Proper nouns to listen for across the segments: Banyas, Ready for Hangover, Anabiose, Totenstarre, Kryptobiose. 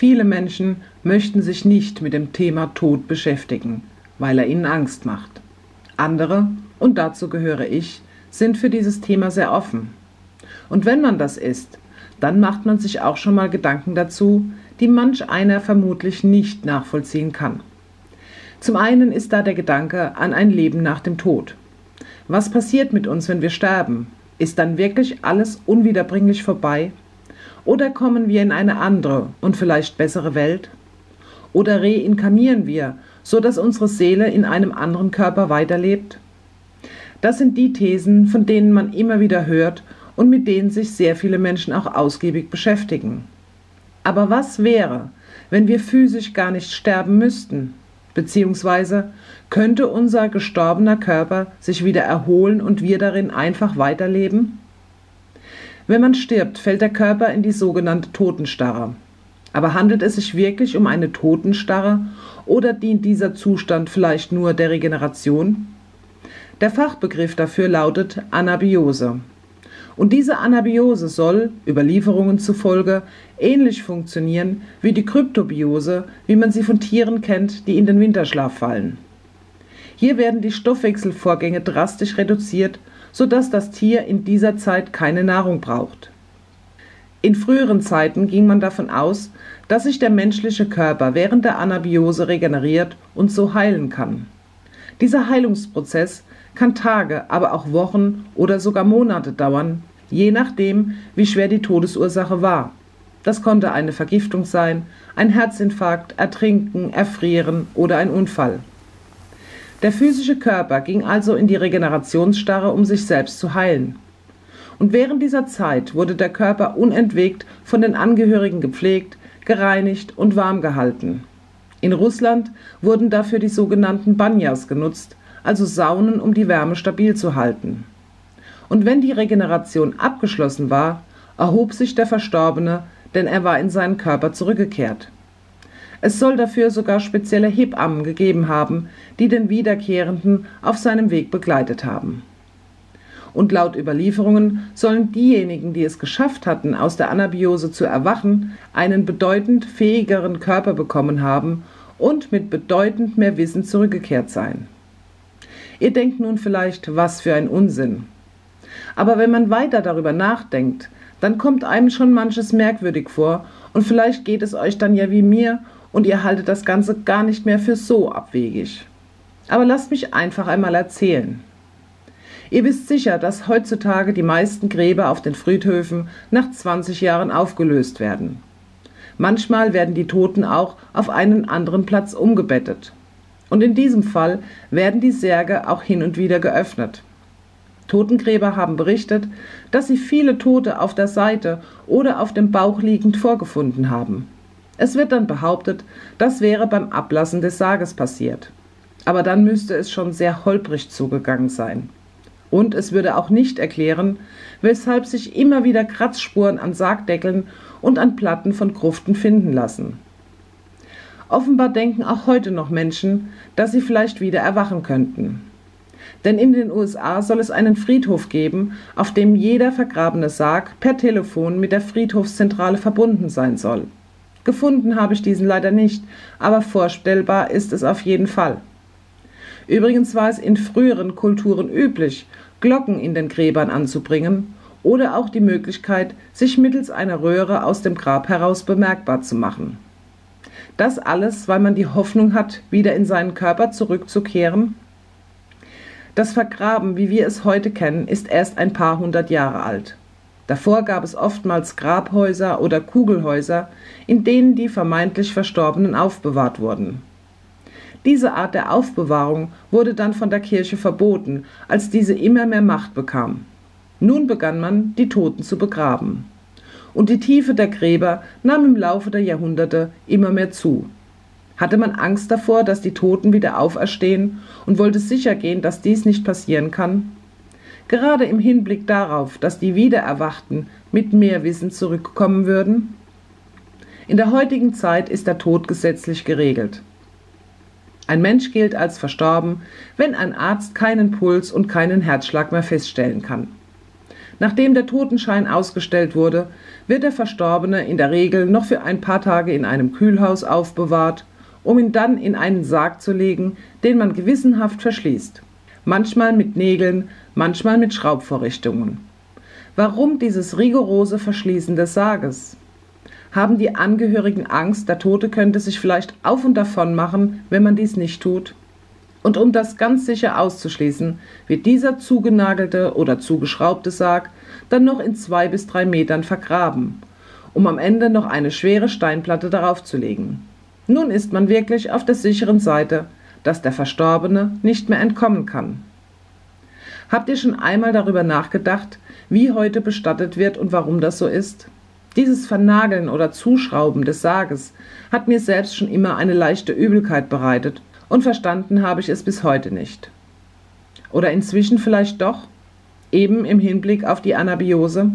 Viele Menschen möchten sich nicht mit dem Thema Tod beschäftigen, weil er ihnen Angst macht. Andere, und dazu gehöre ich, sind für dieses Thema sehr offen. Und wenn man das ist, dann macht man sich auch schon mal Gedanken dazu, die manch einer vermutlich nicht nachvollziehen kann. Zum einen ist da der Gedanke an ein Leben nach dem Tod. Was passiert mit uns, wenn wir sterben? Ist dann wirklich alles unwiederbringlich vorbei? Oder kommen wir in eine andere und vielleicht bessere Welt? Oder reinkarnieren wir, so dass unsere Seele in einem anderen Körper weiterlebt? Das sind die Thesen, von denen man immer wieder hört und mit denen sich sehr viele Menschen auch ausgiebig beschäftigen. Aber was wäre, wenn wir physisch gar nicht sterben müssten? Beziehungsweise könnte unser gestorbener Körper sich wieder erholen und wir darin einfach weiterleben? Wenn man stirbt, fällt der Körper in die sogenannte Totenstarre. Aber handelt es sich wirklich um eine Totenstarre oder dient dieser Zustand vielleicht nur der Regeneration? Der Fachbegriff dafür lautet Anabiose. Und diese Anabiose soll, Überlieferungen zufolge, ähnlich funktionieren wie die Kryptobiose, wie man sie von Tieren kennt, die in den Winterschlaf fallen. Hier werden die Stoffwechselvorgänge drastisch reduziert, sodass das Tier in dieser Zeit keine Nahrung braucht. In früheren Zeiten ging man davon aus, dass sich der menschliche Körper während der Anabiose regeneriert und so heilen kann. Dieser Heilungsprozess kann Tage, aber auch Wochen oder sogar Monate dauern, je nachdem, wie schwer die Todesursache war. Das konnte eine Vergiftung sein, ein Herzinfarkt, Ertrinken, Erfrieren oder ein Unfall. Der physische Körper ging also in die Regenerationsstarre, um sich selbst zu heilen. Und während dieser Zeit wurde der Körper unentwegt von den Angehörigen gepflegt, gereinigt und warm gehalten. In Russland wurden dafür die sogenannten Banyas genutzt, also Saunen, um die Wärme stabil zu halten. Und wenn die Regeneration abgeschlossen war, erhob sich der Verstorbene, denn er war in seinen Körper zurückgekehrt. Es soll dafür sogar spezielle Hebammen gegeben haben, die den Wiederkehrenden auf seinem Weg begleitet haben. Und laut Überlieferungen sollen diejenigen, die es geschafft hatten, aus der Anabiose zu erwachen, einen bedeutend fähigeren Körper bekommen haben und mit bedeutend mehr Wissen zurückgekehrt sein. Ihr denkt nun vielleicht, was für ein Unsinn. Aber wenn man weiter darüber nachdenkt, dann kommt einem schon manches merkwürdig vor und vielleicht geht es euch dann ja wie mir und ihr haltet das Ganze gar nicht mehr für so abwegig. Aber lasst mich einfach einmal erzählen. Ihr wisst sicher, dass heutzutage die meisten Gräber auf den Friedhöfen nach 20 Jahren aufgelöst werden. Manchmal werden die Toten auch auf einen anderen Platz umgebettet. Und in diesem Fall werden die Särge auch hin und wieder geöffnet. Totengräber haben berichtet, dass sie viele Tote auf der Seite oder auf dem Bauch liegend vorgefunden haben. Es wird dann behauptet, das wäre beim Ablassen des Sarges passiert. Aber dann müsste es schon sehr holprig zugegangen sein. Und es würde auch nicht erklären, weshalb sich immer wieder Kratzspuren an Sargdeckeln und an Platten von Gruften finden lassen. Offenbar denken auch heute noch Menschen, dass sie vielleicht wieder erwachen könnten. Denn in den USA soll es einen Friedhof geben, auf dem jeder vergrabene Sarg per Telefon mit der Friedhofszentrale verbunden sein soll. Gefunden habe ich diesen leider nicht, aber vorstellbar ist es auf jeden Fall. Übrigens war es in früheren Kulturen üblich, Glocken in den Gräbern anzubringen oder auch die Möglichkeit, sich mittels einer Röhre aus dem Grab heraus bemerkbar zu machen. Das alles, weil man die Hoffnung hat, wieder in seinen Körper zurückzukehren? Das Vergraben, wie wir es heute kennen, ist erst ein paar hundert Jahre alt. Davor gab es oftmals Grabhäuser oder Kugelhäuser, in denen die vermeintlich Verstorbenen aufbewahrt wurden. Diese Art der Aufbewahrung wurde dann von der Kirche verboten, als diese immer mehr Macht bekam. Nun begann man, die Toten zu begraben. Und die Tiefe der Gräber nahm im Laufe der Jahrhunderte immer mehr zu. Hatte man Angst davor, dass die Toten wieder auferstehen und wollte sichergehen, dass dies nicht passieren kann? Gerade im Hinblick darauf, dass die Wiedererwachten mit mehr Wissen zurückkommen würden? In der heutigen Zeit ist der Tod gesetzlich geregelt. Ein Mensch gilt als verstorben, wenn ein Arzt keinen Puls und keinen Herzschlag mehr feststellen kann. Nachdem der Totenschein ausgestellt wurde, wird der Verstorbene in der Regel noch für ein paar Tage in einem Kühlhaus aufbewahrt, um ihn dann in einen Sarg zu legen, den man gewissenhaft verschließt. Manchmal mit Nägeln, manchmal mit Schraubvorrichtungen. Warum dieses rigorose Verschließen des Sarges? Haben die Angehörigen Angst, der Tote könnte sich vielleicht auf und davon machen, wenn man dies nicht tut? Und um das ganz sicher auszuschließen, wird dieser zugenagelte oder zugeschraubte Sarg dann noch in 2 bis 3 Metern vergraben, um am Ende noch eine schwere Steinplatte darauf zu legen. Nun ist man wirklich auf der sicheren Seite, dass der Verstorbene nicht mehr entkommen kann. Habt ihr schon einmal darüber nachgedacht, wie heute bestattet wird und warum das so ist? Dieses Vernageln oder Zuschrauben des Sarges hat mir selbst schon immer eine leichte Übelkeit bereitet und verstanden habe ich es bis heute nicht. Oder inzwischen vielleicht doch, eben im Hinblick auf die Anabiose.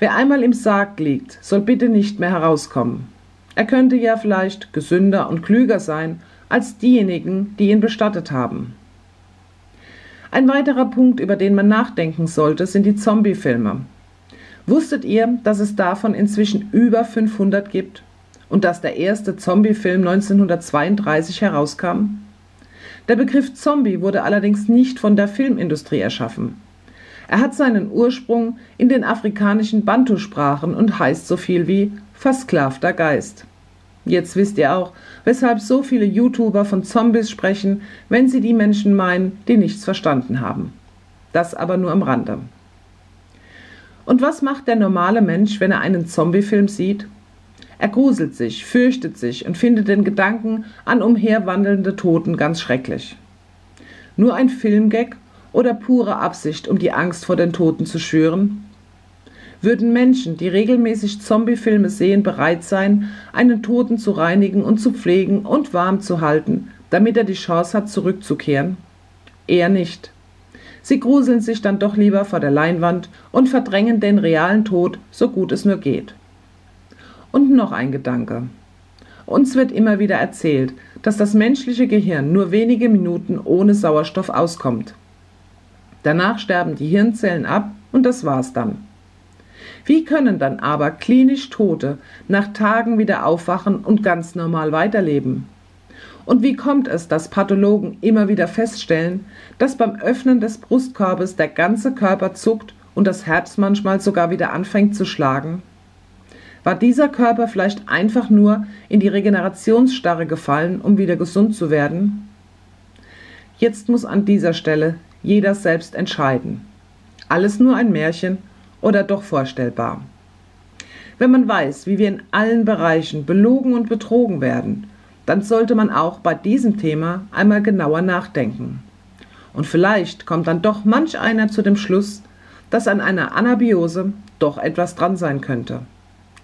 Wer einmal im Sarg liegt, soll bitte nicht mehr herauskommen. Er könnte ja vielleicht gesünder und klüger sein als diejenigen, die ihn bestattet haben. Ein weiterer Punkt, über den man nachdenken sollte, sind die Zombie-Filme. Wusstet ihr, dass es davon inzwischen über 500 gibt und dass der erste Zombie-Film 1932 herauskam? Der Begriff Zombie wurde allerdings nicht von der Filmindustrie erschaffen. Er hat seinen Ursprung in den afrikanischen Bantusprachen und heißt so viel wie versklavter Geist. Jetzt wisst ihr auch, weshalb so viele YouTuber von Zombies sprechen, wenn sie die Menschen meinen, die nichts verstanden haben. Das aber nur am Rande. Und was macht der normale Mensch, wenn er einen Zombie-Film sieht? Er gruselt sich, fürchtet sich und findet den Gedanken an umherwandelnde Toten ganz schrecklich. Nur ein Filmgag oder pure Absicht, um die Angst vor den Toten zu schüren? Würden Menschen, die regelmäßig Zombie-Filme sehen, bereit sein, einen Toten zu reinigen und zu pflegen und warm zu halten, damit er die Chance hat, zurückzukehren? Eher nicht. Sie gruseln sich dann doch lieber vor der Leinwand und verdrängen den realen Tod, so gut es nur geht. Und noch ein Gedanke. Uns wird immer wieder erzählt, dass das menschliche Gehirn nur wenige Minuten ohne Sauerstoff auskommt. Danach sterben die Hirnzellen ab und das war's dann. Wie können dann aber klinisch Tote nach Tagen wieder aufwachen und ganz normal weiterleben? Und wie kommt es, dass Pathologen immer wieder feststellen, dass beim Öffnen des Brustkorbes der ganze Körper zuckt und das Herz manchmal sogar wieder anfängt zu schlagen? War dieser Körper vielleicht einfach nur in die Regenerationsstarre gefallen, um wieder gesund zu werden? Jetzt muss an dieser Stelle jeder selbst entscheiden. Alles nur ein Märchen oder doch vorstellbar? Wenn man weiß, wie wir in allen Bereichen belogen und betrogen werden, dann sollte man auch bei diesem Thema einmal genauer nachdenken. Und vielleicht kommt dann doch manch einer zu dem Schluss, dass an einer Anabiose doch etwas dran sein könnte.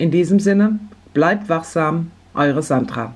In diesem Sinne, bleibt wachsam, eure Sandra.